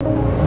You